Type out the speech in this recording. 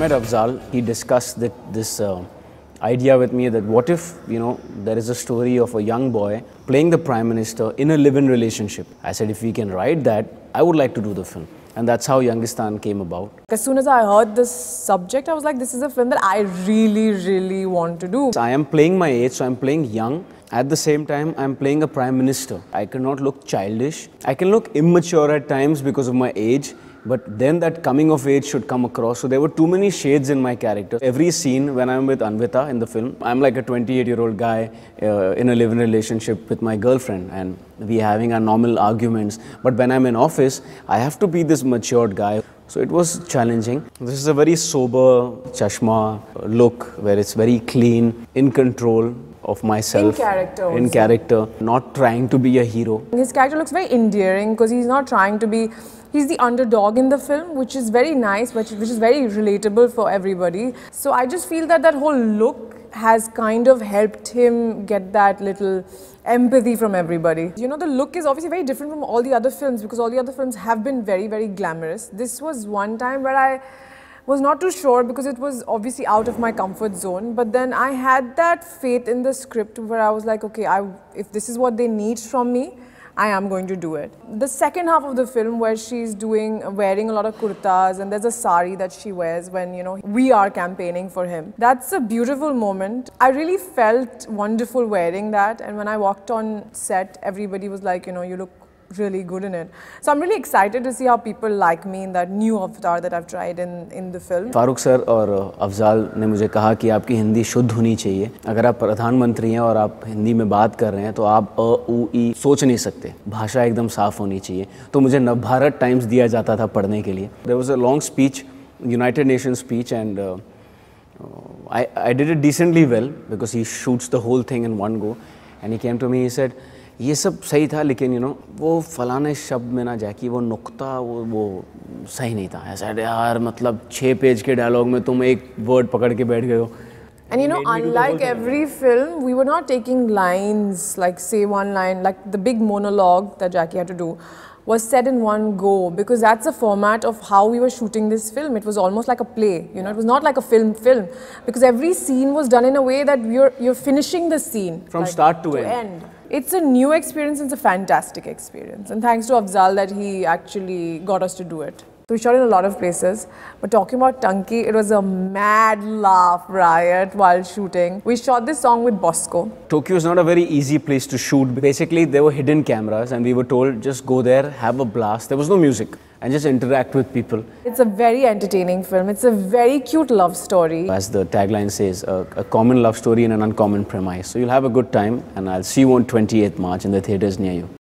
met Abzal, he discussed this idea with me that what if, there is a story of a young boy playing the Prime Minister in a live-in relationship. I said, if we can write that, I would like to do the film. And that's how Youngistaan came about. As soon as I heard this subject, I was like, this is a film that I really, really want to do. I am playing my age, so I'm playing young. At the same time, I'm playing a Prime Minister. I cannot look childish. I can look immature at times because of my age. But then that coming of age should come across. So there were too many shades in my character. Every scene when I'm with Anvita in the film, I'm like a 28-year-old guy in a live-in relationship with my girlfriend, and we're having our normal arguments. But when I'm in office, I have to be this matured guy. So it was challenging. This is a very sober chashma look where it's very clean, in control of myself. In character also. In character, not trying to be a hero. His character looks very endearing because he's not trying to be... He's the underdog in the film, which is very nice, which is very relatable for everybody. So I just feel that that whole look has kind of helped him get that little empathy from everybody. The look is obviously very different from all the other films because all the other films have been very, very glamorous. This was one time where I was not too sure because it was obviously out of my comfort zone. But then I had that faith in the script where I was like, okay, if this is what they need from me, I am going to do it. The second half of the film where she's wearing a lot of kurtas and there's a sari that she wears when, we are campaigning for him. That's a beautiful moment. I really felt wonderful wearing that, and when I walked on set, everybody was like, you look really good in it. So I'm really excited to see how people like me in that new avatar that I've tried in the film. Farooq sir और अफजाल ने मुझे कहा कि आपकी हिंदी शुद्ध होनी चाहिए। अगर आप प्रधानमंत्री हैं और आप हिंदी में बात कर रहे हैं तो आप अ उ ई सोच नहीं सकते। भाषा एकदम साफ होनी चाहिए। तो मुझे नवभारत टाइम्स दिया जाता था पढ़ने के लिए। There was a long speech, United Nations speech, and I did it decently well because he shoots the whole thing in one go. And he came to me, he said, ये सब सही था लेकिन वो फलाने शब्द में ना जैकी वो नुक्ता वो सही नहीं था ऐसा यार मतलब 6 पेज के डायलॉग में तुम एक वर्ड पकड़ के बैठ गए हो. And unlike every film, we were not taking lines, like say one line, like the big monologue that Jackie had to do was said in one go, because that's the format of how we were shooting this film. It was almost like a play, it was not like a film, because every scene was done in a way that you're finishing the scene. From like, start to end. It's a new experience, it's a fantastic experience. And thanks to Abzal that he actually got us to do it. So we shot in a lot of places, but talking about Tunki, it was a mad laugh riot while shooting. We shot this song with Bosco. Tokyo is not a very easy place to shoot. Basically, there were hidden cameras and we were told, just go there, have a blast. There was no music and just interact with people. It's a very entertaining film. It's a very cute love story. As the tagline says, a common love story in an uncommon premise. So you'll have a good time, and I'll see you on 28th March in the theatres near you.